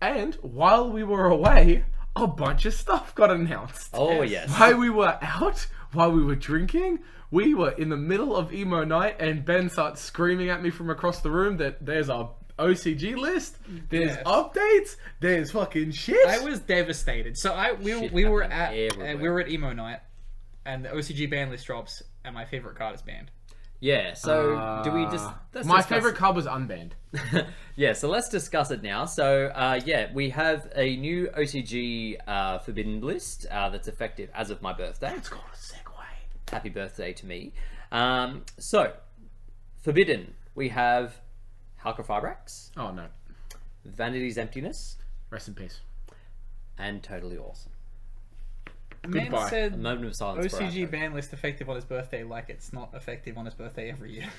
And while we were away, a bunch of stuff got announced. Oh yes. While we were out, while we were drinking, we were in the middle of emo night, and Ben starts screaming at me from across the room that there's a OCG list, there's updates, there's fucking shit. I was devastated. So we were at emo night, and the OCG ban list drops, and my favorite card is banned. Yeah, so do we just... My favourite card was unbanned. Yeah, so let's discuss it now. So, yeah, we have a new OCG forbidden list that's effective as of my birthday. That's called a segue. Happy birthday to me. So, forbidden, we have Halqifibrax. Oh, no. Vanity's Emptiness. Rest in peace. And Toadally Awesome. Man said a moment of silence. OCG ban list effective on his birthday, like it's not effective on his birthday every year.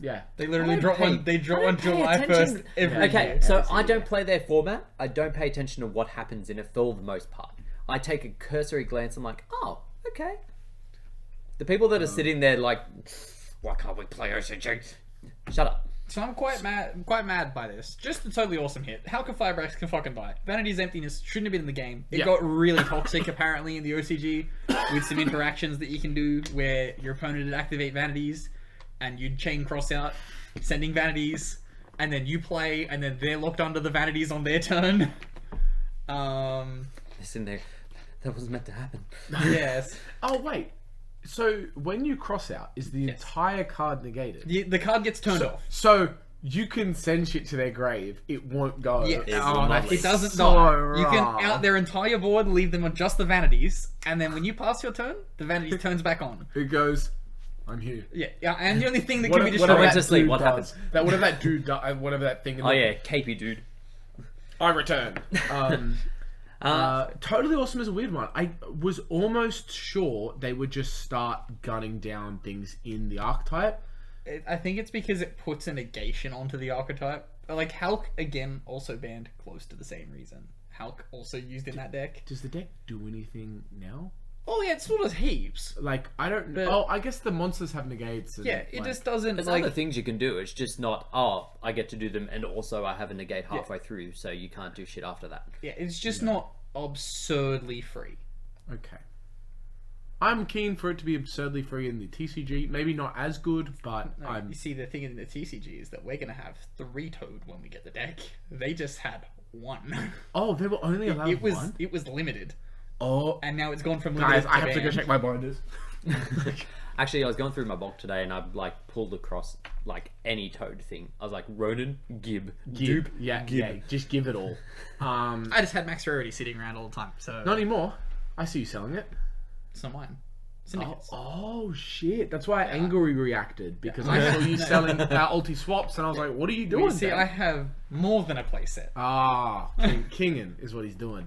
Yeah, they literally drop one. They drop one July 1st every year. Okay, so I don't play their format. I don't pay attention to what happens in it for the most part. I take a cursory glance. I'm like, oh, okay. The people that are sitting there like, why can't we play OCG? Shut up. So I'm quite mad. I'm quite mad by this. Just a Totally Awesome hit. How can Firebreaks can fucking die? Vanity's Emptiness shouldn't have been in the game. It got really toxic apparently in the OCG with some interactions that you can do where your opponent would activate Vanities and you'd chain cross out, sending Vanities, and then you play, and then they're locked onto the Vanities on their turn. Listen, that wasn't meant to happen. Yes. Oh wait. So when you cross out, is the entire card negated? The card gets turned off. So you can send shit to their grave; it won't go. Yeah, it doesn't die. You can out their entire board, leave them on just the Vanities, and then when you pass your turn, the Vanity turns back on. It goes, I'm here. Yeah, yeah. And the only thing that can be destroyed is what happens. That whatever that dude, whatever that thing. Oh yeah, capey dude. I return. Totally Awesome is a weird one. I was almost sure they would just start gunning down things in the archetype. I think it's because it puts a negation onto the archetype. Like Halk, again, also banned close to the same reason. Halk also used in that deck. Does the deck do anything now? Oh yeah, it sort of heaps. Like, I don't know. Oh, I guess the monsters have negates. And, yeah, it like, just doesn't... There's other things you can do. It's just not, oh, I get to do them and also I have a negate halfway through, so you can't do shit after that. Yeah, it's just not absurdly free. Okay. I'm keen for it to be absurdly free in the TCG. Maybe not as good, but no, I'm... You see, the thing in the TCG is that we're going to have 3 Toad when we get the deck. They just had 1. Oh, they were only allowed one? It was limited. Oh, and now it's gone from guys. I have to go check my binders. Actually, I was going through my bulk today, and I like pulled across like any Toad thing. I was like Ronan, Gib, yeah, just give it all. I just had Max Rarity sitting around all the time, so not anymore. I see you selling it. It's not mine. Syndicates. Oh, oh shit! That's why I angrily reacted because I saw you selling ulti swaps, and I was like, "What are you doing?" See, I have more than a playset. Ah, Kingan is what he's doing.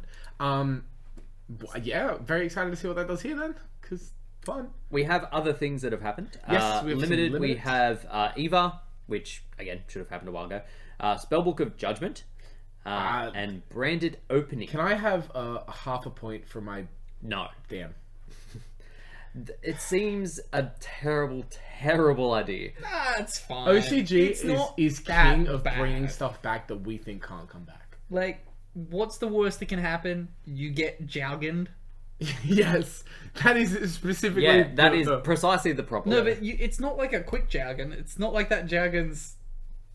Yeah, very excited to see what that does here then, because fun. We have other things that have happened. Yes, we have limited. We have Eva, which again should have happened a while ago. Spellbook of Judgment and Branded Opening. Can I have a half a point for my damn? It seems a terrible idea. Nah, it's fine. OCG is king of bringing stuff back that we think can't come back. Like. What's the worst that can happen? You get Joguned. Yes, that is specifically. Yeah, that is precisely the problem. No, but it's not like a quick Jogun. It's not like that Jogun's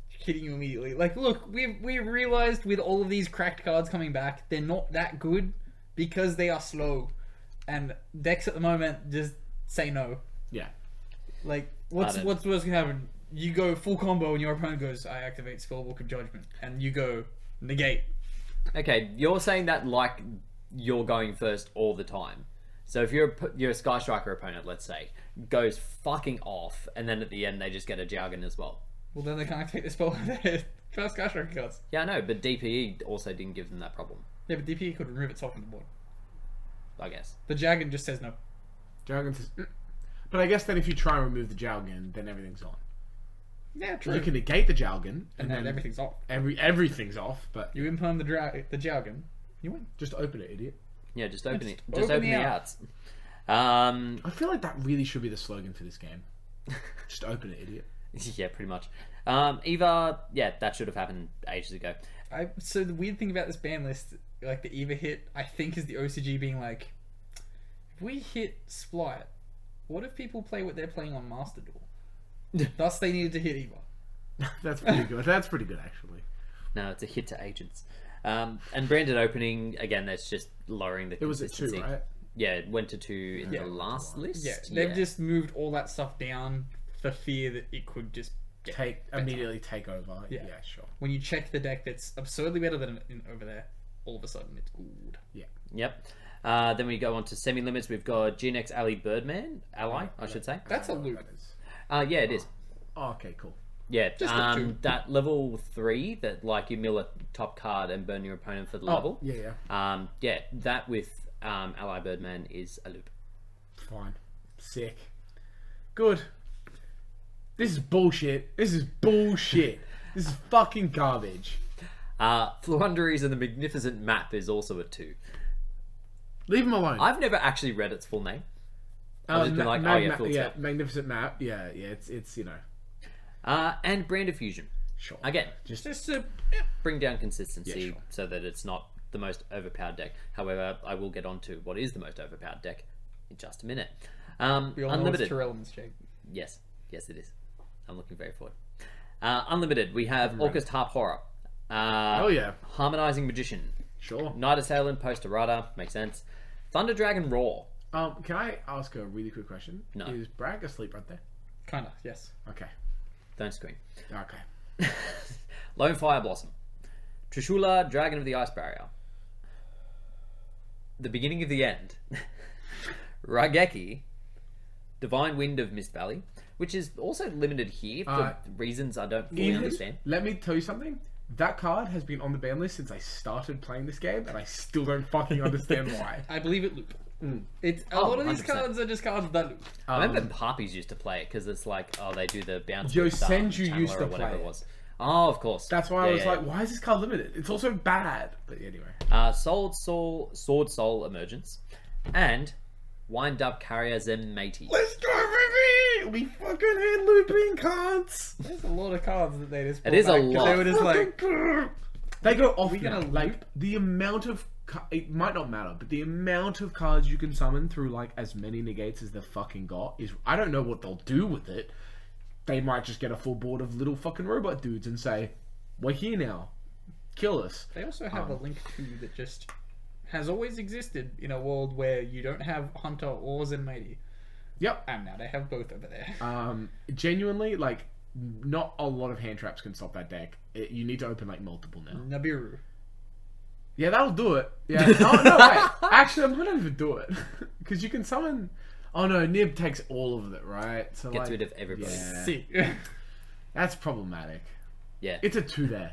hitting you immediately. Like, look, we realized with all of these cracked cards coming back, they're not that good because they are slow, and decks at the moment just say no. Yeah. Like, what's the worst can happen? You go full combo, and your opponent goes, "I activate Spellbook of Judgment," and you go negate. Okay, you're saying that like you're going first all the time. So if your Skystriker opponent, let's say, goes fucking off, and then at the end they just get a Jogun as well. Well, then they can't take the spell on their Skystriker cards. Yeah, I know, but DPE also didn't give them that problem. Yeah, but DPE could remove itself from the board. I guess. The Jogun just says no. Jogun says... But I guess then if you try and remove the Jogun, then everything's on. Yeah, true. You can negate the Jogun, and then everything's off. Everything's off, but you imperm the Jogun, you win. Just open it, idiot. Yeah, just open it. Just open the outs. I feel like that really should be the slogan for this game. Just open it, idiot. Yeah, pretty much. Eva, yeah, that should have happened ages ago. So the weird thing about this ban list, like the Eva hit, I think is the OCG being like, if we hit Splight, what if people play what they're playing on Master Duel? Thus they needed to hit Eva. That's pretty good. That's pretty good, actually. No, it's a hit to agents. And Branded Opening, again, that's just lowering the consistency. It was at 2, right? Yeah, it went to 2 in the last list. Yeah, they've just moved all that stuff down for fear that it could just immediately take over. Yeah. Yeah, sure. When you check the deck that's absurdly better than over there, all of a sudden it's good. Yeah. Yep. Then we go on to semi limits. We've got Genex Ally Birdman, I should say. That's a loop. Yeah, it is. Oh, okay, cool. Yeah, just that level 3 that like you mill a top card and burn your opponent for the level. Yeah, yeah. Yeah, that with Ally Birdman is a loop. Fine. Sick. Good. This is bullshit. This is bullshit. This is fucking garbage. Flundries and the Magnificent Map is also a 2. Leave them alone. I've never actually read its full name. I've just been like, oh yeah, Magnificent Map. Yeah, yeah, it's you know. And Brand of Fusion. Sure. Again, just to bring down consistency so that it's not the most overpowered deck. However, I will get on to what is the most overpowered deck in just a minute. We all unlimited. Know it's Tearlaments, Jake. Yes. Yes, it is. I'm looking very forward. Unlimited. We have Orcust Harp Horror. Oh, yeah. Harmonizing Magician. Sure. Night Assailant, Post Errata. Makes sense. Thunder Dragon Roar. Can I ask a really quick question? No. Is Bragg asleep right there? Kind of, yes. Okay. Don't scream. Okay. Lone Fire Blossom. Trishula, Dragon of the Ice Barrier. The Beginning of the End. Raigeki. Divine Wind of Mist Valley. Which is also limited here for reasons I don't fully understand. Let me tell you something. That card has been on the ban list since I started playing this game, and I still don't fucking understand why. I believe it looped. It's a lot of these 100%. Cards are just cards that loop. I remember Harpies used to play it because it's like, oh, they do the bounce. Yosenju used to play it. Oh, of course. That's why I was like, why is this card limited? It's also bad. But anyway. Sword Soul Emergence, and Wind Up Carrier Zen Matey. Let's go, baby! We fucking hate looping cards. There's a lot of cards that they just. It is back, a lot. They were just like, they go off. Like the amount of it might not matter, but the amount of cards you can summon through like as many negates as they've fucking got is. I don't know what they'll do with it. They might just get a full board of little fucking robot dudes and say, "We're here now, kill us." They also have a link to that just has always existed in a world where you don't have Hunter or Zenmati. Yep. And now they have both over there. Genuinely, like, not a lot of hand traps can stop that deck. You need to open, like, multiple now. Nibiru. Yeah, that'll do it. Yeah. Oh, no, wait. Actually, I'm gonna do it. Because you can summon... Oh, no, Nib takes all of it, right? So, gets rid of everybody. Yeah. See. That's problematic. Yeah. It's a 2 there.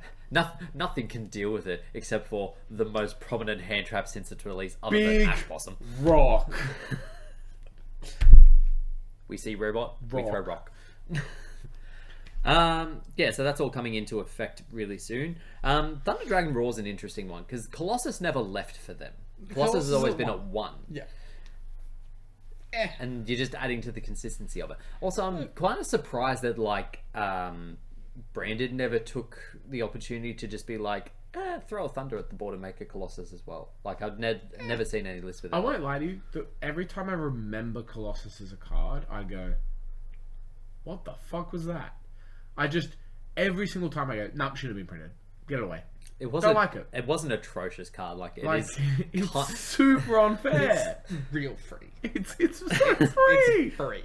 Nothing can deal with it except for the most prominent hand trap since its release other than Ash Blossom. Rock. We see robot, we throw rock. Yeah, so that's all coming into effect really soon. Thunder Dragon Roar is an interesting one because Colossus never left for them. Colossus has always been at 1. Yeah. And you're just adding to the consistency of it. Also, I'm kind of surprised that like Branded never took the opportunity to just be like, throw a Thunder at the board and make a Colossus as well. Like, I've never seen any list with it. I won't lie to you, every time I remember Colossus as a card, I go, what the fuck was that? I just, every single time I go, nope, should have been printed. Get it away. Don't like it. It was an atrocious card. Like, it's super unfair. It's real free. It's so free. It's free.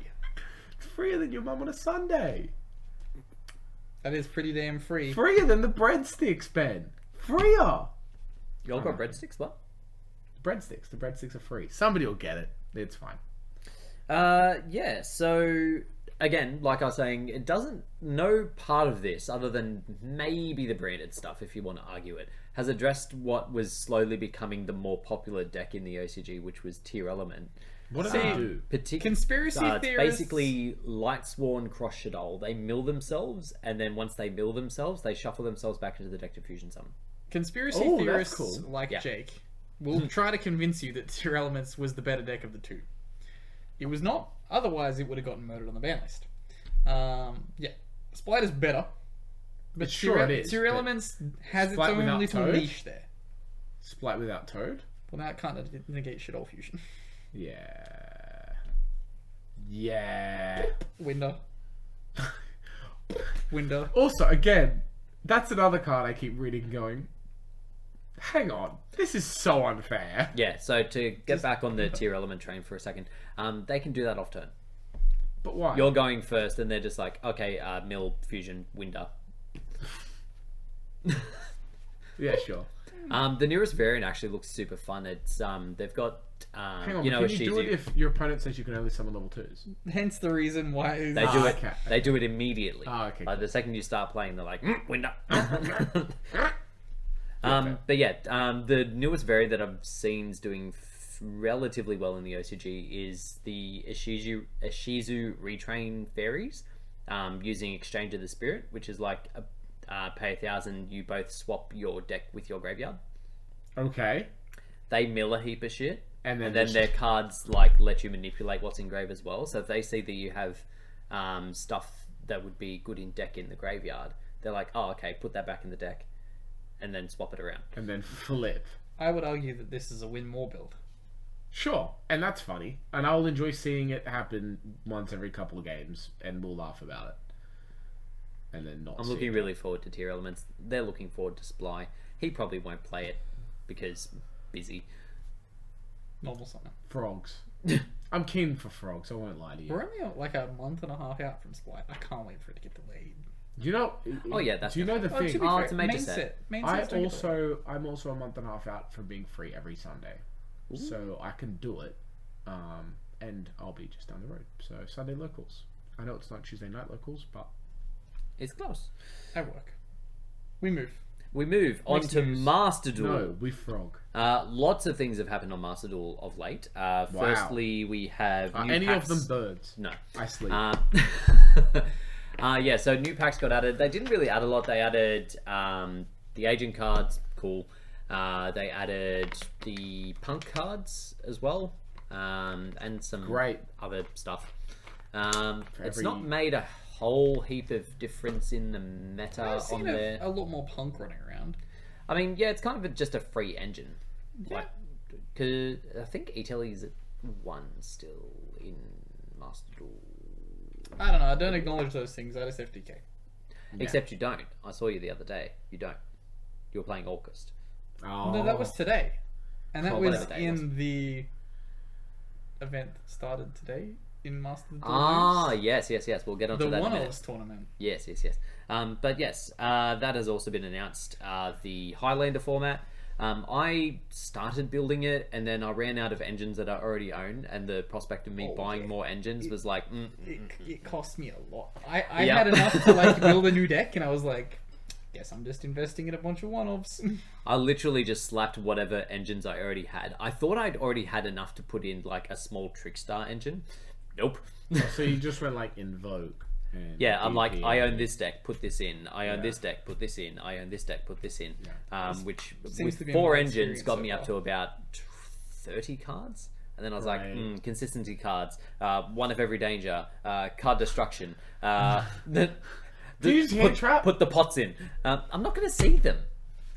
It's freer than your mum on a Sunday. That is pretty damn free. Freer than the breadsticks, Ben. Freer! You all got breadsticks? What? Breadsticks. The breadsticks are free. Somebody will get it. It's fine. Yeah, so again, like I was saying, it doesn't, no part of this, other than maybe the Branded stuff, if you want to argue it, has addressed what was slowly becoming the more popular deck in the OCG, which was Tearlaments. What do they do? Conspiracy theorists? Basically, Lightsworn Cross Shaddoll. They mill themselves, and then once they mill themselves, they shuffle themselves back into the deck to fusion summon. Conspiracy theorists like Jake will try to convince you that Tearlaments was the better deck of the 2. It was not. Otherwise, it would have gotten murdered on the ban list. Yeah. Splight is better. But sure it is. Tearlaments has its own little niche there. Splat without Toad? Well, that kind of negates Shaddoll Fusion. Yeah. Yeah. Window. Window. Also, again, that's another card I keep reading going, hang on, this is so unfair. Yeah, so to get back on the Tearlaments train for a second, they can do that off turn. But why? You're going first, and they're just like, okay, mill, fusion, window. Yeah, sure. The nearest variant actually looks super fun. It's they've got hang on, you know, can you do it if your opponent says you can only summon level 2s? Hence the reason why they do it. Okay. They do it immediately. Oh, okay. Like, cool. The second you start playing, they're like, window. But yeah, the newest variant that I've seen is doing relatively well in the OCG is the Ishizu Retrain Fairies, using Exchange of the Spirit, which is like a pay 1,000, you both swap your deck with your graveyard. Okay. They mill a heap of shit, and then their cards like let you manipulate what's in grave as well. So if they see that you have stuff that would be good in deck in the graveyard, they're like, oh, okay, put that back in the deck, and then swap it around. And then flip. I would argue that this is a win more build. Sure, and that's funny, and I'll enjoy seeing it happen once every couple of games, and we'll laugh about it. And then not. I'm looking really forward to Tearlaments. They're looking forward to Sply. He probably won't play it because busy. Normal summer. Frogs. I'm keen for Frogs, I won't lie to you. We're only like a month and a half out from Sply. I can't wait for it to get delayed. You know, oh yeah, that's. Do you know the thing? Oh, it's a major set. I'm also a month and a half out from being free every Sunday, ooh, so I can do it, and I'll be just down the road. So Sunday locals. I know it's not Tuesday night locals, but it's close. I work. We move on to Master Duel. No, we frog. Lots of things have happened on Master Duel of late. Wow. Firstly, we have new any packs. Of them birds? No, I sleep. Yeah, so new packs got added. They didn't really add a lot. They added the agent cards, cool. They added the Punk cards as well, and some great other stuff. It's not made a whole heap of difference in the meta. I've seen on there. A lot more Punk running around. I mean, yeah, it's kind of just a free engine. Yeah. Like, cause I think Italy's at 1 still in Master Duel. I don't know, I don't acknowledge those things, I just FDK. No. Except you don't. I saw you the other day. You don't. You were playing Orcust. Oh. No, that was today. And that was in the event that started today in Master Duel. Ah, yes. We'll get onto that in a minute. The One-Us tournament. Yes. But yes, that has also been announced, the Highlander format. I started building it, and then I ran out of engines that I already own, and the prospect of me buying more engines was like... It cost me a lot. I had enough to like build a new deck, and I was like, guess I'm just investing in a bunch of one-offs. I literally just slapped whatever engines I already had. I thought I'd already had enough to put in like a small Trickstar engine. Nope. Oh, so you just went like Invoke. Yeah, I'm like, I own this deck, put this in. I own this deck, put this in. I own this deck, put this in. Yeah. Which seems with 4 engines got me up to about 30 cards. And then I was like, consistency cards, one of every danger, card destruction. Put the pots in. I'm not going to see them.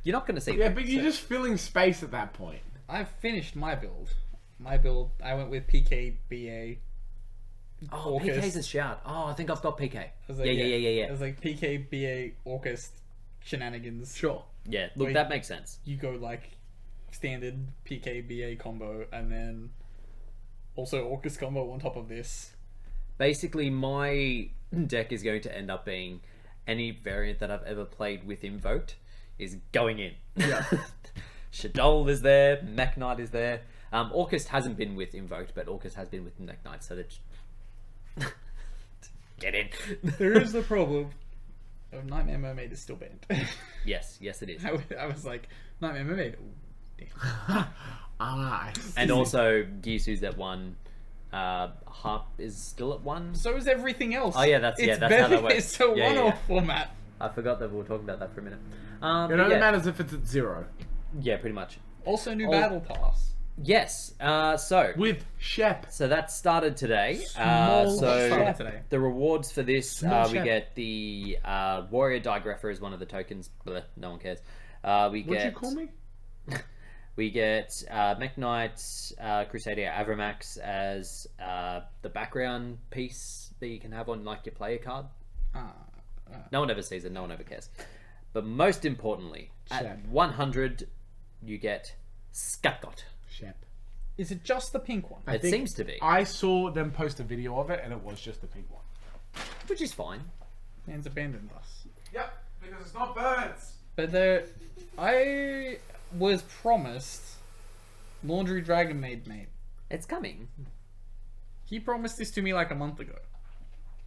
You're not going to see them. Yeah, but you're just filling space at that point. I've finished my build. I went with PK, BA. Oh, Orcus. PK's a shout. Oh, I think I've got PK. I was like, yeah. It was like PK, BA, Orcus, shenanigans. Sure. Yeah, look, that makes sense. You go like standard PK, BA combo, and then also Orcus combo on top of this. Basically, my deck is going to end up being any variant that I've ever played with Invoked is going in. Yeah. Shaddoll is there, Mech Knight is there. Orcus hasn't been with Invoked, but Orcus has been with Mech Knight, so that's... Get in. There is the problem of Nightmare Mermaid is still banned. yes it is. I was like, Nightmare Mermaid, and also Gisu's at 1, Harp is still at 1, so is everything else. Oh yeah, that's how that works. It's a one-off format. I forgot that we were talking about that for a minute. It only matters if it's at 0. Yeah, pretty much. Also new battle pass. Yes. So with Shep. So that started today. The rewards for this, we get the Warrior Digreffer is one of the tokens. Blech, no one cares. We get Mech Knight, Crusader Avramax as the background piece that you can have on like your player card. No one ever sees it. No one ever cares. But most importantly, Shep. At 100, you get Scatgot. Shep. Is it just the pink one? It seems to be. I saw them post a video of it, and it was just the pink one. Which is fine. Man's abandoned us. Yep, because it's not birds. But there, I was promised Laundry Dragon Maid mate. It's coming. He promised this to me like a month ago.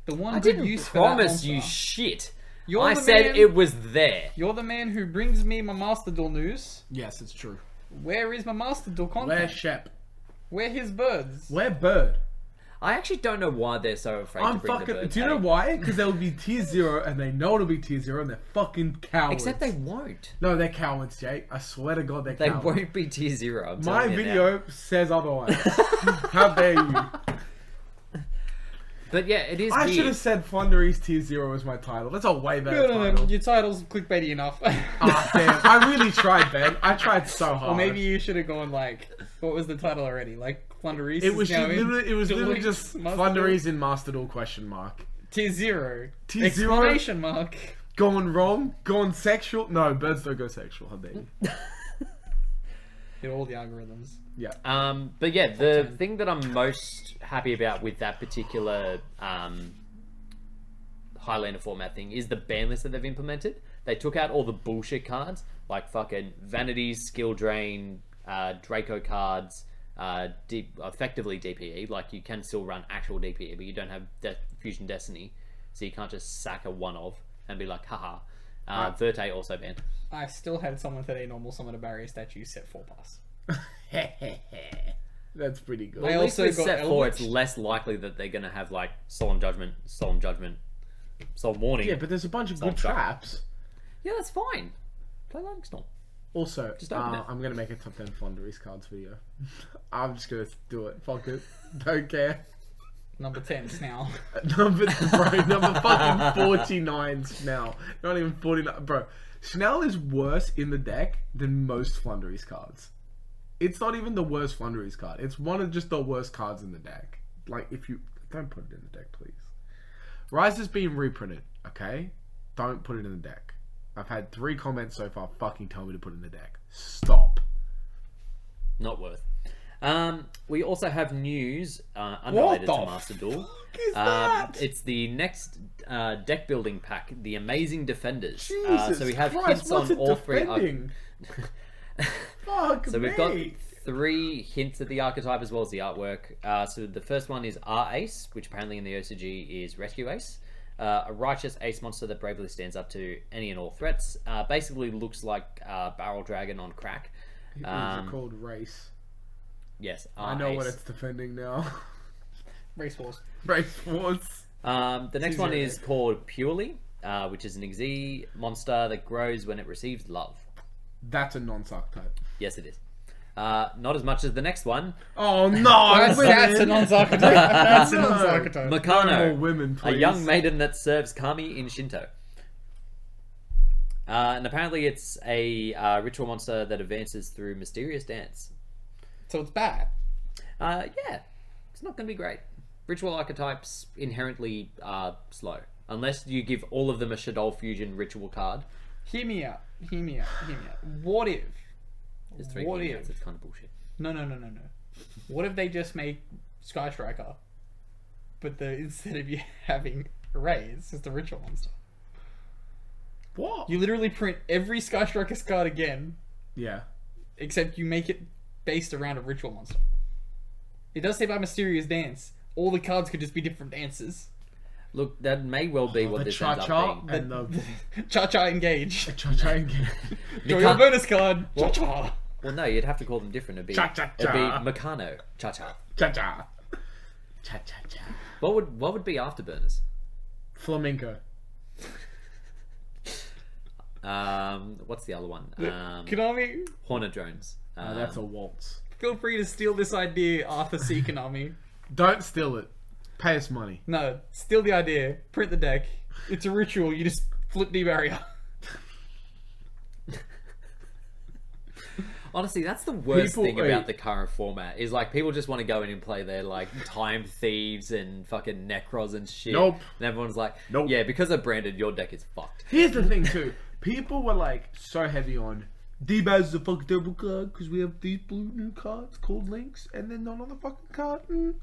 The one I didn't promise you shit. I said it was there. You're the man who brings me my Master Duel news. Yes, it's true. Where is my Master Duel content? Where Shep? Where his birds? Where Bird? I actually don't know why they're so afraid to bring the birds. Do you know why? Because they'll be tier 0 and they know it'll be tier 0 and they're fucking cowards. Except they won't. No, they're cowards, Jake. I swear to God, they're cowards. They won't be tier 0. I'm telling you now. My video says otherwise. How dare you? But yeah, it is weird. I should have said Flundries tier 0 is my title. That's a way better title. Your title's clickbaity enough. Ah, damn. I really tried, Ben. I tried so hard. Or maybe you should have gone like, what was the title already? Like, Flundries. It was literally just Flundries in Master Duel question mark. Tier 0. Tier 0. Exclamation mark. Gone wrong. Gone sexual. No, birds don't go sexual. How dare you? All the algorithms. Yeah. But yeah, the thing that I'm most happy about with that particular Highlander format thing is the ban list that they've implemented. They took out all the bullshit cards, like fucking Vanity's, Skill Drain, Draco cards, effectively DPE. Like, you can still run actual DPE, but you don't have Fusion Destiny, so you can't just sack a one-off and be like, haha. Verte also banned. I still had someone today normal summon a barrier statue set 4+. That's pretty good. Well, at least with set 4, it's less likely that they're going to have, like, Solemn Judgment, Solemn Judgment, Solemn Warning. Yeah, but there's a bunch of good traps. Yeah, that's fine. Play Lightning Storm. Also, I'm going to make a top 10 Flundries cards video. I'm just going to do it. Fuck it. Don't care. Number 10 Snell. Number fucking 49 Snell. Not even 49. Bro, Snell is worse in the deck than most Flundries cards. It's not even the worst Flundries card. It's one of just the worst cards in the deck. Like, if you... Don't put it in the deck, please. Rise has been reprinted, okay? Don't put it in the deck. I've had 3 comments so far fucking tell me to put in the deck. Stop. Not worth. We also have news unrelated to Master Duel. It's the next deck building pack, the Amazing Defenders. Jesus so we have Christ, hints on all defending? 3 Fuck so me. We've got 3 hints at the archetype as well as the artwork. So the first one is Our Ace, which apparently in the OCG is Rescue Ace. A righteous ace monster that bravely stands up to any and all threats. Basically looks like Barrel Dragon on crack. It's called Race. Yes. I know what it's defending now. Race Wars. Race Wars. The next one is called Purely, which is an Exi monster that grows when it receives love. That's a non-suck type. Yes, it is. Not as much as the next one. Oh no! That's a non-psychotype. That's a non-psychotype. Makano, women, a young maiden that serves Kami in Shinto. And apparently it's a ritual monster that advances through mysterious dance. So it's bad. Yeah. It's not going to be great. Ritual archetypes inherently are slow. Unless you give all of them a Shaddoll Fusion ritual card. Hear me out. Hear me out. Hear me out. What if... What if? It's kind of bullshit. No. What if they just make Skystriker, but instead of you having Rays, it's just a ritual monster? What? You literally print every Skystriker's card again. Yeah. Except you make it based around a ritual monster. It does say about mysterious dance. All the cards could just be different dances. Look, that may well be what this ends up being. The Cha Cha engage. Cha Cha engage. Your bonus card. Cha Cha. Well, no, you'd have to call them different. It'd be Cha Cha. It'd be Makano. Cha Cha. Cha Cha. Cha Cha Cha. What would be afterburners? Flamenco. What's the other one? Konami. Hornet drones. That's a waltz. Feel free to steal this idea, Arthur C. Konami. Don't steal it. Pay us money. No, steal the idea. Print the deck. It's a ritual. You just flip the barrier. Honestly, that's the worst thing about the current format, is like people just want to go in and play their like Time Thieves and fucking Necros and shit. Nope. And everyone's like, nope. Yeah, because of Branded, your deck is fucked. Here's the thing too. People were like so heavy on D-Baz is a fucking terrible card because we have these blue new cards called Links and they're not on the fucking card. And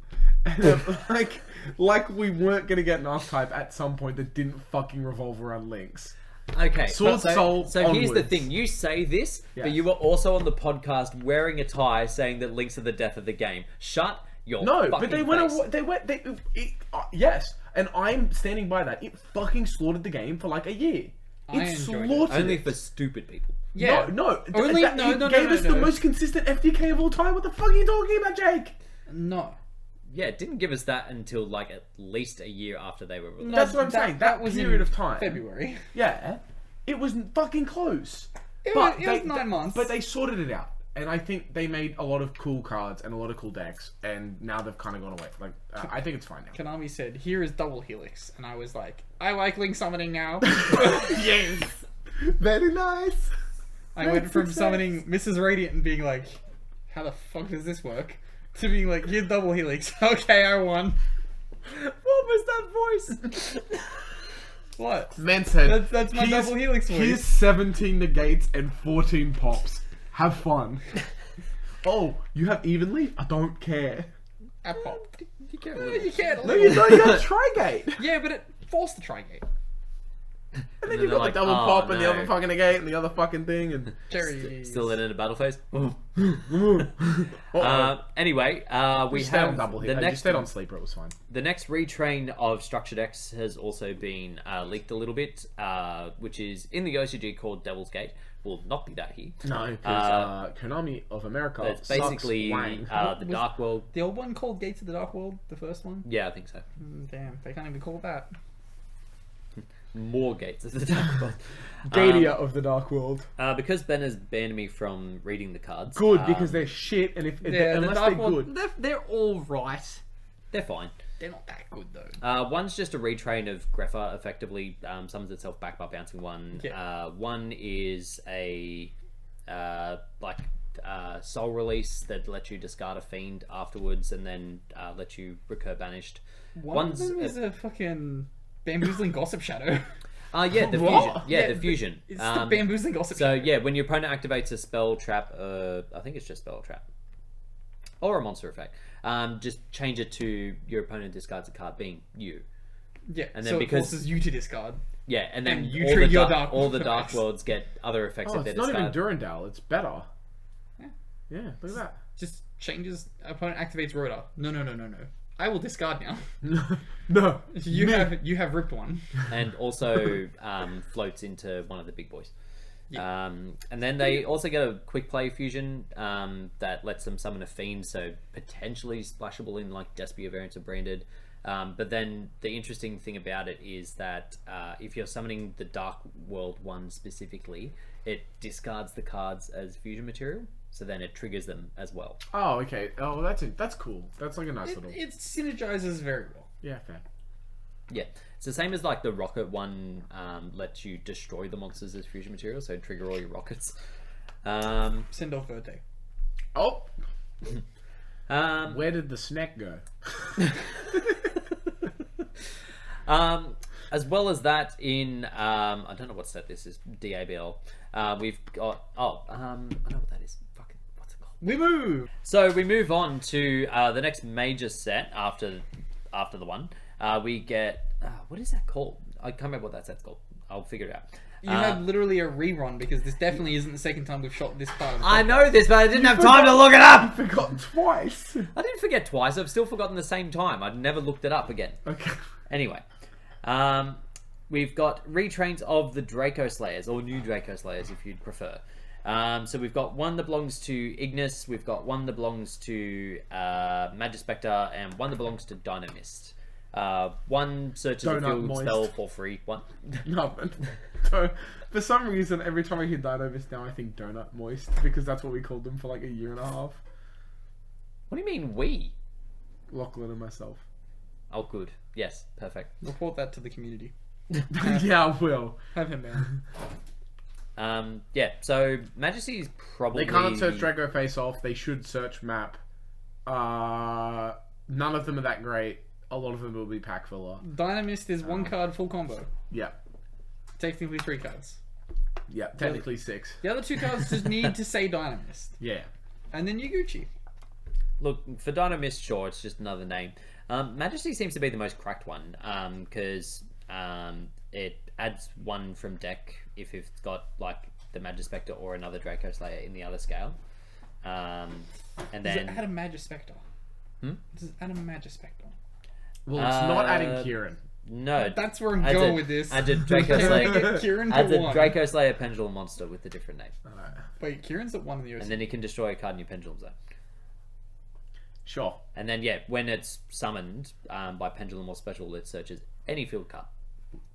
like we weren't gonna get an archetype at some point that didn't fucking revolve around Links. Okay, so here's the thing. You say this, yes, but you were also on the podcast wearing a tie saying that Links are the death of the game. Shut your fucking face. No, but yes, and I'm standing by that. It fucking slaughtered the game for like a year. Only for stupid people. Yeah. No, it gave us the most consistent FDK of all time. What the fuck are you talking about, Jake? No. Yeah, it didn't give us that until like at least a year after they were released. No, that's what I'm saying. That was period of time. February. Yeah. It was fucking close. It was 9 months. But they sorted it out. And I think they made a lot of cool cards and a lot of cool decks. And now they've kind of gone away. Like, I think it's fine now. Konami said, here is Double Helix. And I was like, I like Link Summoning now. Yes. Very nice. I went from summoning Mrs. Radiant and being like, how the fuck does this work? To being like, here's Double Helix. Okay, I won. What was that voice? What? Man said, that's my Double Helix voice. Here's 17 negates and 14 pops. Have fun. Oh, you have Even Leaf? I don't care. I popped. You can't. You can't. No, you don't. You have Trigate. Yeah, but it forced the Trigate. And then you've got like, the double pop and the other fucking negate and the other fucking thing and... Still in a battle phase? Anyway, we have... You stayed on Sleeper, it was fine. The next retrain of Structured X has also been leaked a little bit, which is in the OCG called Devil's Gate. Will not be that here. No, because Konami of America sucks. Basically the Dark World... The old one called Gates of the Dark World? The first one? Yeah, I think so. Damn, they can't even call it that. More Gates of the Dark World. Gatia of the Dark World. Because Ben has banned me from reading the cards. Good, because they're shit, and unless they're good. They're all right. They're fine. They're not that good, though. One's just a retrain of Greffa, effectively. Summons itself back by bouncing one. Yeah. One is a soul release that lets you discard a fiend afterwards and then lets you recur banished. One of them is a fucking... Bamboozling Gossip Shadow. Yeah, the fusion. Yeah, the fusion. It's the Bamboozling Gossip Shadow. So yeah, when your opponent activates a spell, trap, I think it's just spell, trap, or a monster effect, just change it to your opponent discards a card being you. Yeah, and then so because it forces you to discard. Yeah, and then you treat your dark. All the dark worlds get other effects. Oh, it's not even Durandal. It's better. Yeah. Yeah. Look at that. Just changes. Opponent activates Rotor. No. I will discard now. No. You have ripped one. And also floats into one of the big boys. Yeah. And then they also get a quick play fusion that lets them summon a fiend, so potentially splashable in like Despia variants of Branded. But then the interesting thing about it is that if you're summoning the Dark World one specifically, it discards the cards as fusion material. So then it triggers them as well. Oh, okay. Oh, that's cool. That's like a nice little... It synergizes very well. Yeah, fair. Yeah. It's the same as like the rocket one lets you destroy the monsters as fusion material, so trigger all your rockets. Send off Verte. Oh! Where did the snack go? As well as that, in I don't know what set this is, DABL. We've got I know what that is. Fucking what's it called? We move. So we move on to the next major set after the one. We get what is that called? I can't remember what that set's called. I'll figure it out. You had literally a rerun because this definitely isn't the second time we've shot this part of the podcast. I know this, but I didn't have time to look it up. You've forgotten twice. I didn't forget twice. I've still forgotten the same time. I'd never looked it up again. Okay. Anyway. We've got retrains of the Draco Slayers, or new Draco Slayers if you'd prefer. So we've got one that belongs to Ignis, we've got one that belongs to Magispector, and one that belongs to Dynamist. One searches a field spell for free. One. No, but for some reason, every time I hear Dynamist now, I think Donut Moist, because that's what we called them for like a year and a half. What do you mean we? Lachlan and myself. Oh, good. Yes, perfect. Report that to the community. Yeah, I will. Have him down. Yeah, so Majesty is probably... They can't search Draco Face Off. They should search Map. None of them are that great. A lot of them will be pack filler. Dynamist is one card full combo. Yeah. Technically 3 cards. Yeah, technically 6. The other 2 cards just need to say Dynamist. Yeah. And then Yaguchi. Look, for Dynamist, sure, it's just another name. Majesty seems to be the most cracked one, because it adds 1 from deck if it's got, like, the Magispector or another Draco Slayer in the other scale. And then... Does it add a Magispector? Hmm? Does it add a Magispector? Well, it's not adding Kieran. No. That's where I'm going with this. Adds a Draco Slayer, adds a Draco Slayer Pendulum Monster with a different name. Right. Wait, Kieran's at 1 in the OC. And then he can destroy a card in your Pendulum Zone. Sure. And then, yeah, when it's summoned by Pendulum or Special, it searches any field card.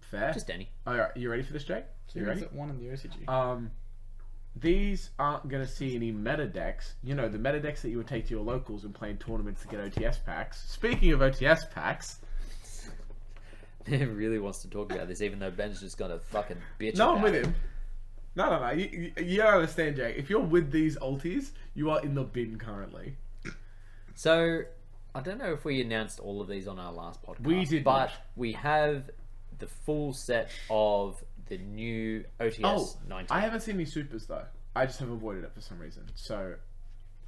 Fair. Just any. Alright, you ready for this, Jake? Kieran's at 1 in the OCG. These aren't going to see any meta decks. You know, the meta decks that you would take to your locals and play in tournaments to get OTS packs. Speaking of OTS packs... Ben really wants to talk about this, even though Ben's just got a fucking bitch. No, I'm with him. No, no, no. You don't understand, Jake. If you're with these ultis, you are in the bin currently. So, I don't know if we announced all of these on our last podcast. We did, but we have the full set of... the new OTS 19. I haven't seen any supers though. I just have avoided it for some reason. So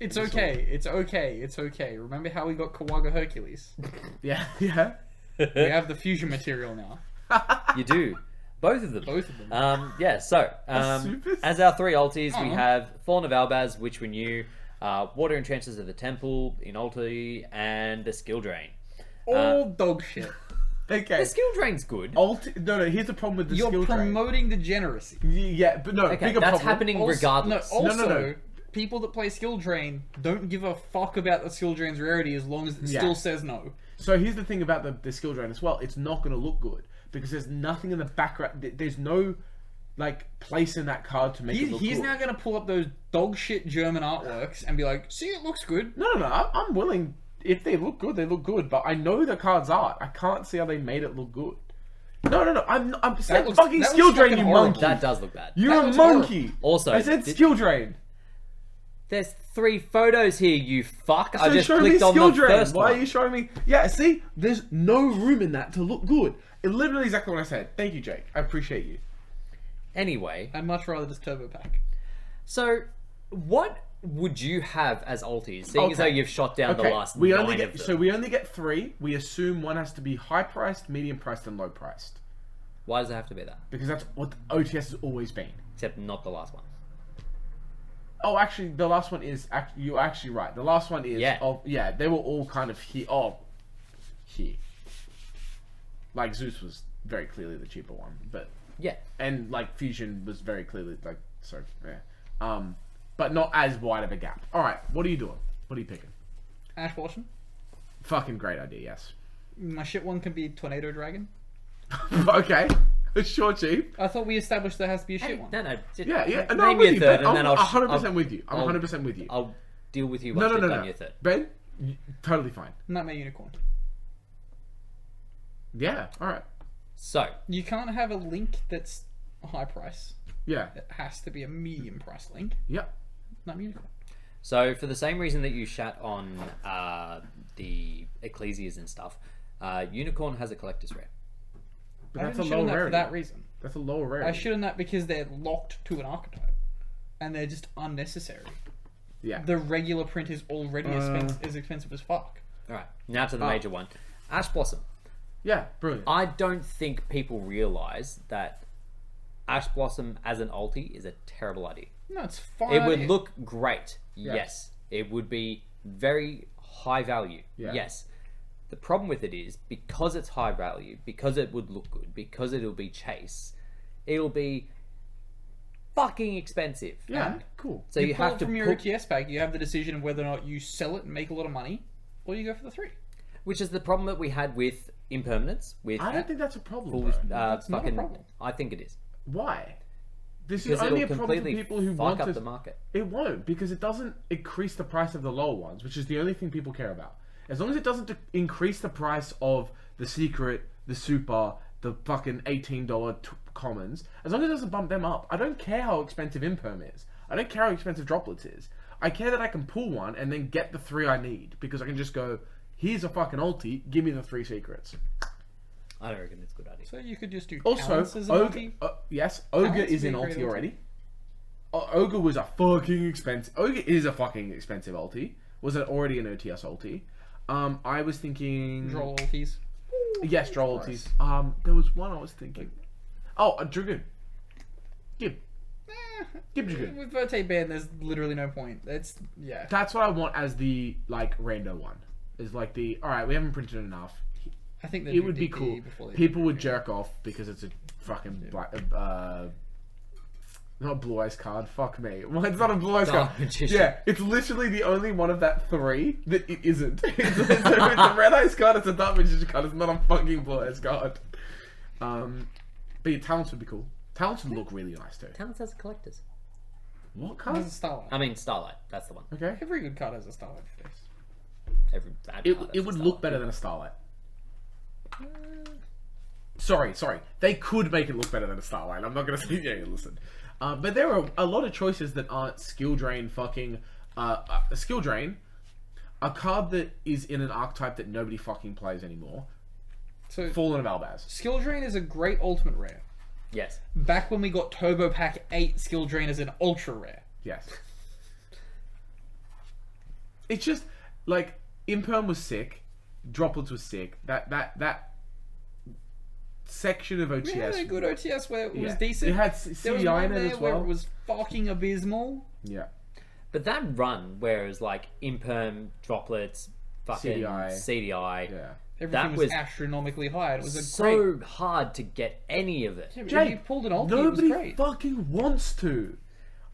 it's okay. It's okay. It's okay. Remember how we got Kawaga Hercules? Yeah, yeah. We have the fusion material now. You do. Both of them. Both of them. Yeah. So as our 3 ultis, we have Thorn of Albaz, which we knew, Water Entrances of the Temple in ulti, and the Skill Drain. All dog shit. Okay. The Skill Drain's good. No, here's the problem with the Skill Drain. You're promoting degeneracy. Yeah, but no, okay, bigger problem. That's happening also, regardless. No, also, no. People that play Skill Drain don't give a fuck about the Skill Drain's rarity as long as it still says no. So here's the thing about the Skill Drain as well. It's not going to look good because there's nothing in the background. There's no, like, place in that card to make it look good. He's now going to pull up those dog shit German artworks and be like, see, it looks good. No, no, no. I'm willing... If they look good, they look good. But I know the card's art. I can't see how they made it look good. No, no, no. I'm saying fucking Skill Drain, you monkey. That does look bad. You're a monkey. Also, I said Skill Drain. There's 3 photos here, you fuck. I just clicked on the first one. Why are you showing me? Yeah, see? There's no room in that to look good. It literally exactly what I said. Thank you, Jake. I appreciate you. Anyway. I'd much rather just turbo pack. So, what... would you have as ultis, seeing as though you've shot down the last 9 only get, of them? So we only get 3. We assume 1 has to be high-priced, medium-priced, and low-priced. Why does it have to be that? Because that's what OTS has always been. Except not the last one. Oh, actually, the last one is... You're actually right. The last one is... Yeah. Yeah, they were all kind of here. Here. Like, Zeus was very clearly the cheaper one, but... Yeah. And, like, Fusion was very clearly... Like, so, yeah. But not as wide of a gap. Alright, what are you doing? What are you picking? Ash Blossom. Fucking great idea, yes. My shit one can be Tornado Dragon. Okay. Sure, Chief. I thought we established there has to be a shit one. No, no. Yeah, yeah. No, I'm with you, Ben. I'm 100% with you. I'm 100% with you. I'll deal with you once you've done your third. Ben, totally fine. Nightmare Unicorn. Yeah, alright. So. You can't have a link that's a high price. Yeah. It has to be a medium price link. Yep. Not Unicorn. So for the same reason that you shat on the Ecclesias and stuff, Unicorn has a collector's rare. But that's a lower rarity. For that reason. That's a lower rarity. I shouldn't that because they're locked to an archetype, and they're just unnecessary. Yeah. The regular print is already as expensive as fuck. All right. Now to the major one, Ash Blossom. Yeah, brilliant. I don't think people realize that Ash Blossom as an ulti is a terrible idea. No, it's fine. It would look great. Yeah. Yes. It would be very high value. Yeah. Yes. The problem with it is, because it's high value, because it would look good, because it'll be chase, it'll be fucking expensive. Yeah, and cool. So you have to... From your OTS pack, you have the decision of whether or not you sell it and make a lot of money, or you go for the 3. Which is the problem that we had with Impermanence. With I don't think that's a problem, full, no, that's not a problem. I think it is. Why? This is only a problem for people who want to... up the market. It won't, because it doesn't increase the price of the lower ones, which is the only thing people care about. As long as it doesn't increase the price of the secret, the super, the fucking $18 commons, as long as it doesn't bump them up, I don't care how expensive Imperm is. I don't care how expensive Droplets is. I care that I can pull one and then get the three I need, because I can just go, here's a fucking ulti, give me the three secrets. I don't reckon it's a good idea. So you could just do Talents as an ulti? Yes, Ogre is in ulti already. Ogre was a fucking expensive... Ogre is a fucking expensive ulti. Was it already an OTS ulti? I was thinking... Droll ultis. Yes, Droll ultis. There was one I was thinking. Oh, a Dragoon. Gib. Gib Dragoon. With Verte ban, there's literally no point. It's... Yeah. That's what I want as the, like, random one. Is like the... Alright, we haven't printed enough. I think it would be cool. People would jerk off because it's a fucking not blue eyes card. Fuck me. Well, it's not a blue eyes card. Magician. Yeah, it's literally the only one of that three that it isn't. It's a red eyes card. It's a dark magician card. It's not a fucking blue eyes card. But your Talents would be cool. Talents would look really nice too. Talents has a collector's. What card? Has a Starlight. I mean Starlight. That's the one. Okay. Every good card has a Starlight for this. Every bad card. It would look better than a Starlight. Sorry. They could make it look better than a Starlight. I'm not going to say... Yeah, listen. But there are a lot of choices that aren't Skill Drain fucking... Skill Drain. A card that is in an archetype that nobody fucking plays anymore. So Fallen of Albaz. Skill Drain is a great ultimate rare. Yes. Back when we got Turbo Pack 8, Skill Drain is an ultra rare. Yes. It's just... Like, Imperm was sick. Droplets was sick. That section of OTS. We had a good OTS where it was decent. It had CDI in it as well. Where it was fucking abysmal. Yeah. But that run where it was like Imperm, Droplets, fucking CDI. Yeah. Everything was astronomically high. It was so hard to get any of it. Yeah, Jake, you pulled an ulti, nobody fucking wants to.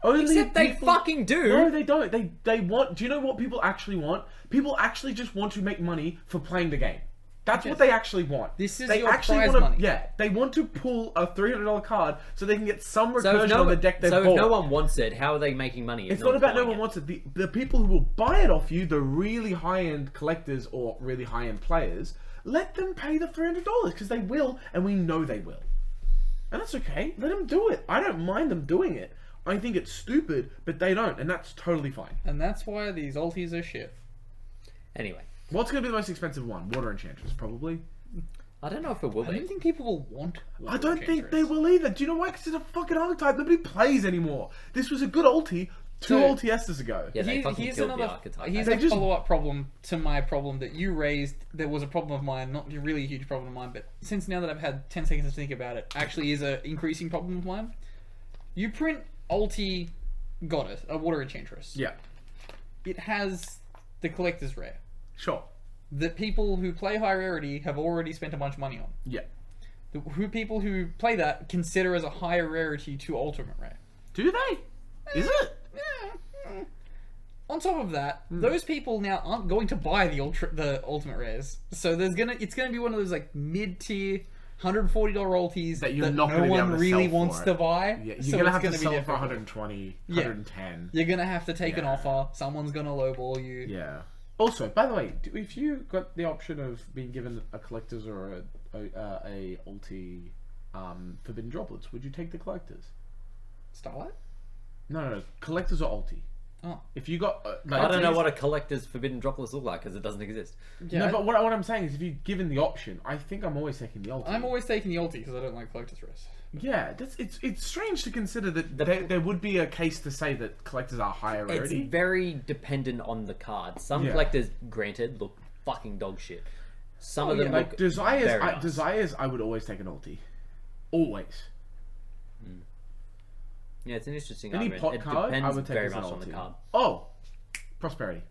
Only except people... they fucking do. No, they don't. They want... Do you know what people actually want? People actually just want to make money for playing the game. That's what they actually want. This is your prize money. Yeah, they want to pull a $300 card so they can get some recursion on the deck they've bought. So if no one wants it, how are they making money? It's not about no one wants it. The people who will buy it off you, the really high-end collectors or really high-end players, let them pay the $300 because they will, and we know they will. And that's okay. Let them do it. I don't mind them doing it. I think it's stupid, but they don't, and that's totally fine. And that's why these ultis are shit. Anyway. What's going to be the most expensive one? Water Enchantress, probably. I don't know if it will be. I don't think people will want Water Enchantress. I don't think they will either. Do you know why? Because it's a fucking archetype. Nobody plays anymore. This was a good ulti two ultiesses ago. Yeah, they fucking killed the archetype. Here's a follow-up problem to my problem that you raised. There was a problem of mine, not a really huge problem of mine, but since now that I've had 10 seconds to think about it, actually is an increasing problem of mine. You print... Ulti Goddess, a Water Enchantress. Yeah. It has the collector's rare. Sure. That people who play high rarity have already spent a bunch of money on. Yeah. Who people who play that consider as a higher rarity to ultimate rare. Do they? Is it? Yeah. On top of that, those people now aren't going to buy the ultimate rares. So there's it's gonna be one of those like mid-tier $140 ultis that no one really wants to buy. Yeah, you're gonna have to sell it for $120, $110. You're gonna have to take an offer. Someone's gonna lowball you. Yeah. Also, by the way, if you got the option of being given a collector's or a ulti forbidden droplets, would you take the collectors? Starlight? No, collectors or ulti. Oh. If you got, I don't know what a collector's forbidden droplets look like because it doesn't exist. Yeah. No, but what I'm saying is, if you're given the option, I think I'm always taking the ulti. I'm always taking the ulti because I don't like collector's rares. Yeah, it's strange to consider that there would be a case to say that collectors are higher rarity. It's very dependent on the card. Some collectors, granted, look fucking dog shit. Some of them look Desires, I would always take an ulti, always. Yeah, it's an interesting argument. Any pot card, I would take very much on the card. Oh! Prosperity.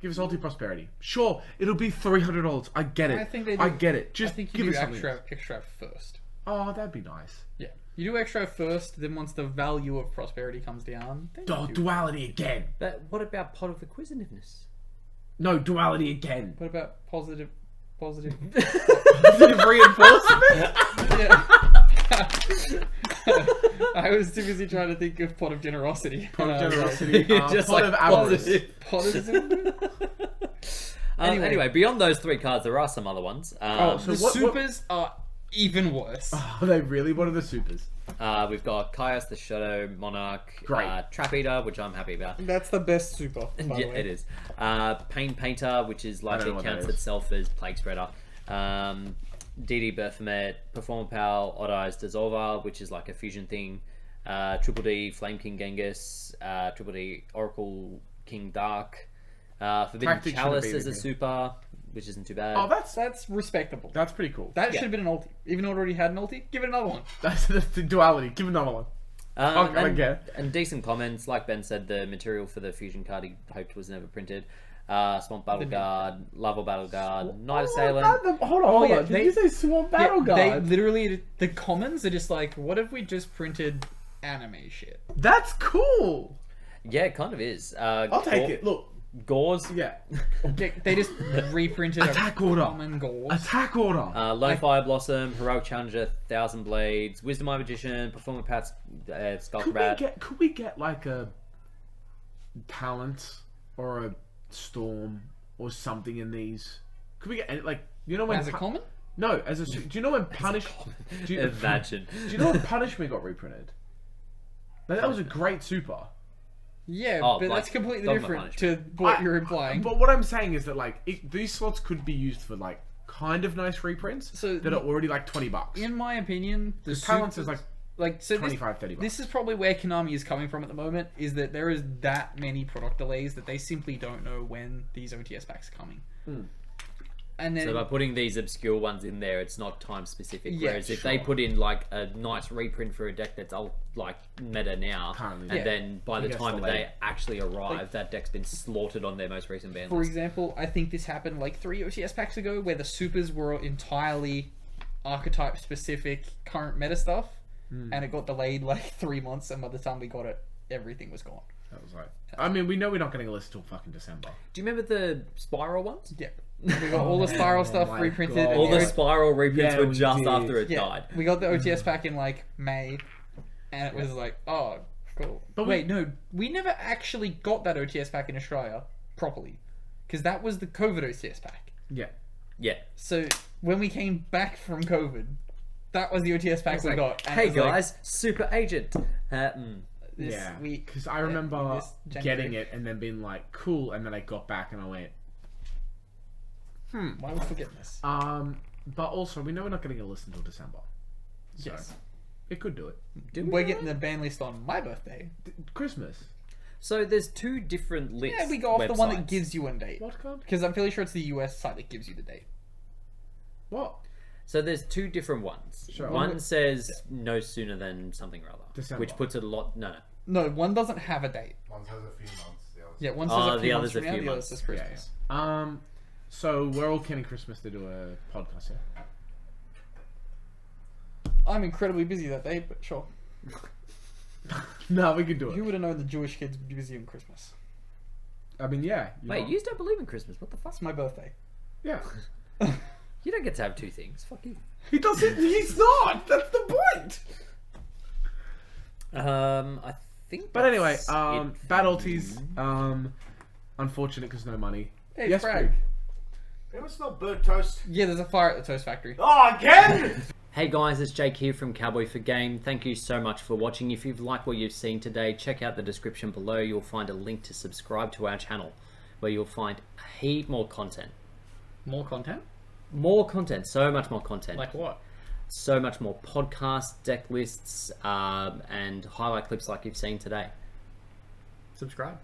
Give us ulti prosperity. Sure, it'll be $300. I get it. I think they do. I get it. Just give us something. I think you do extra first. Oh, that'd be nice. Yeah. You do extra first, then once the value of prosperity comes down... duality again! But what about pot of acquisitiveness? No, duality again! What about positive reinforcement? Yeah. I was too busy trying to think of Pot of Generosity. Pot of Generosity. Just Pot like of Avarice. Anyway, beyond those three cards, there are some other ones. So the supers are even worse. Oh, they really? What are the supers? We've got Kaios the Shadow Monarch. Great. Trap Eater, which I'm happy about. That's the best super, by the way. It is. Pain Painter, which is largely counts itself as Plague Spreader. DD Baphomet, Performer Pal, Odd Eyes Dissolver, which is like a fusion thing. Triple D Flame King Genghis, Triple D Oracle King Dark, Forbidden Chalice is a super, which isn't too bad. Oh, that's respectable. That's pretty cool. That should have been an ulti. Even though it already had an ulti, give it another one. That's the duality. Give it another one. And decent comments. Like Ben said, the material for the fusion card he hoped was never printed. Swamp Battle Guard, Lava Battle Guard, Night Assailant. Hold on. Did you say Swamp Battle Guard? They literally, the commons are just like, what if we just printed anime shit? That's cool. Yeah, it kind of is. I'll take it. Look. Gores. Yeah. They just reprinted Attack Order. Common Gores. Attack Order. Low Fire Blossom, Heroic Challenger, Thousand Blades, Wisdom Eye Magician, Performer Pats, Skull Rat. Could we get like a Talent or a Storm or something in these? Could we get like, you know, when as a common? No, as a do you know when Punish? Imagine. Do you know when Punishment got reprinted? That was a great super. Yeah, but that's completely different to what you're implying. But what I'm saying is that like these slots could be used for like kind of nice reprints that are already like $20. In my opinion, the Talents is like so $25, $30. This is probably where Konami is coming from at the moment, is that there is that many product delays that they simply don't know when these OTS packs are coming. And then, so by putting these obscure ones in there, it's not time specific. Yeah, whereas if they put in like a nice reprint for a deck that's old, like meta now, then by the time that they actually arrive, like, that deck's been slaughtered on their most recent ban list. For example, I think this happened like 3 OTS packs ago, where the supers were entirely archetype specific current meta stuff. And it got delayed like 3 months, and by the time we got it, everything was gone. That was like, I mean, we know we're not getting a list till fucking December. Do you remember the Spiral ones? Yep. We got all the Spiral stuff reprinted. And all the Spiral reprints were just after it died. We got the OTS pack in like May, and it was like, oh, cool. But wait, no, we never actually got that OTS pack in Australia properly, because that was the COVID OTS pack. Yeah. Yeah. So when we came back from COVID, that was the OTS pack we got. Hey guys, like, Super Agent. Yeah, because I remember getting it and then being like, cool, and then I got back and I went, why would we get this? But also, we know we're not getting a list until December. So yes. It could do it. We're getting the ban list on my birthday. Christmas. So there's two different lists. Yeah, we go off the one that gives you a date. What card? Because I'm fairly sure it's the US site that gives you the date. What? So there's two different ones. Sure. One says no sooner than something or other, December. Which puts it a lot. No, one doesn't have a date. One says a few months. One says a few months. From now, the other says Christmas. Yeah, yeah. So we're all counting Christmas to do a podcast here. I'm incredibly busy that day, but sure. No, we could do it. You would have known the Jewish kids would be busy on Christmas. I mean, yeah. Wait, you just don't believe in Christmas? What the fuck? It's my birthday. Yeah. You don't get to have two things. Fuck you. He doesn't. He's not. That's the point. I think. But anyway, bad ulties. Unfortunate because no money. Hey, yes, Frank. Can we smell bird toast? Yeah, there's a fire at the toast factory. Oh, again! Hey guys, it's Jake here from Cowboy for Game. Thank you so much for watching. If you've liked what you've seen today, check out the description below. You'll find a link to subscribe to our channel, where you'll find a heap more content. More content? More content, so much more content. Like what? So much more podcasts, deck lists, and highlight clips like you've seen today. Subscribe.